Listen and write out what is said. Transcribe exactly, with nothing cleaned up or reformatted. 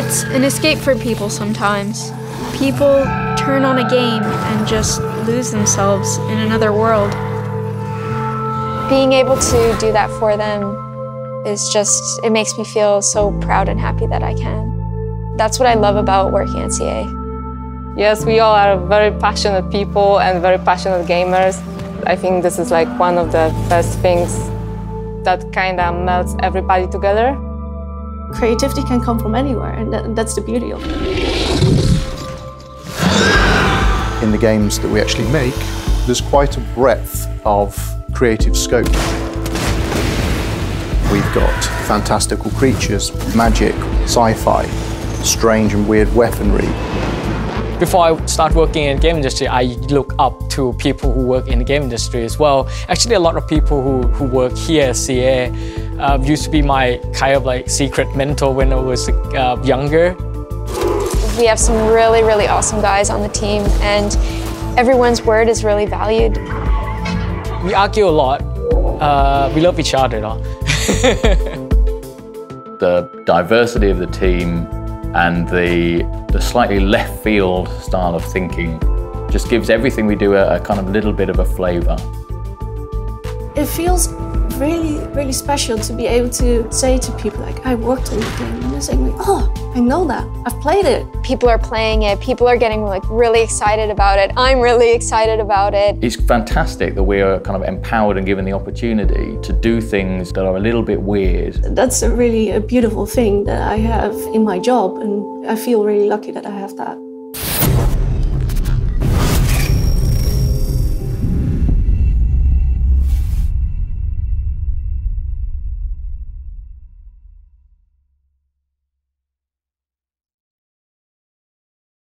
It's an escape for people sometimes. People turn on a game and just lose themselves in another world. Being able to do that for them is just, it makes me feel so proud and happy that I can. That's what I love about working at C A. Yes, we all are very passionate people and very passionate gamers. I think this is like one of the best things that kind of melts everybody together. Creativity can come from anywhere, and that's the beauty of it. In the games that we actually make, there's quite a breadth of creative scope. We've got fantastical creatures, magic, sci-fi, strange and weird weaponry. Before I start working in the game industry, I look up to people who work in the game industry as well. Actually, a lot of people who, who work here at C A um, used to be my kind of like secret mentor when I was uh, younger. We have some really, really awesome guys on the team, and everyone's word is really valued. We argue a lot. Uh, we love each other, though. The diversity of the team and the, the slightly left field style of thinking just gives everything we do a, a kind of little bit of a flavour. It feels really, really special to be able to say to people, like, I worked on the game, and they're saying, oh, I know that, I've played it. People are playing it, people are getting like really excited about it, I'm really excited about it. It's fantastic that we are kind of empowered and given the opportunity to do things that are a little bit weird. That's a really a beautiful thing that I have in my job, and I feel really lucky that I have that.